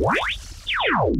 Wow.